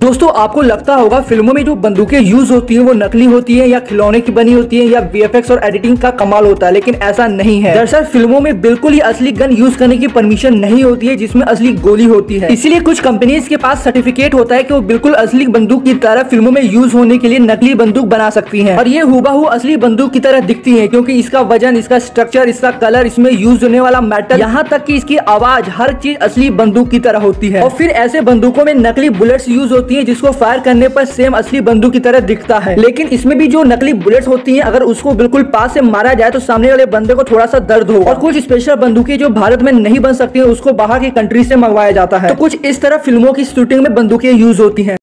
दोस्तों आपको लगता होगा फिल्मों में जो बंदूकें यूज होती हैं वो नकली होती हैं या खिलौने की बनी होती हैं या वीएफएक्स और एडिटिंग का कमाल होता है, लेकिन ऐसा नहीं है। दरअसल फिल्मों में बिल्कुल ही असली गन यूज करने की परमिशन नहीं होती है जिसमें असली गोली होती है। इसीलिए कुछ कंपनीज के पास सर्टिफिकेट होता है कि वो बिल्कुल असली बंदूक की तरह फिल्मों में यूज होने के लिए नकली बंदूक बना सकती है और ये हुबहू असली बंदूक की तरह दिखती है, क्योंकि इसका वजन, इसका स्ट्रक्चर, इसका कलर, इसमें यूज होने वाला मेटल, यहाँ तक कि इसकी आवाज, हर चीज असली बंदूक की तरह होती है। और फिर ऐसे बंदूकों में नकली बुलेट्स यूज है जिसको फायर करने पर सेम असली बंदूक की तरह दिखता है, लेकिन इसमें भी जो नकली बुलेट्स होती हैं अगर उसको बिल्कुल पास से मारा जाए तो सामने वाले बंदे को थोड़ा सा दर्द होगा। और कुछ स्पेशल बंदूकें जो भारत में नहीं बन सकती है उसको बाहर की कंट्री से मंगवाया जाता है। तो कुछ इस तरह फिल्मों की शूटिंग में बंदूकें यूज होती है।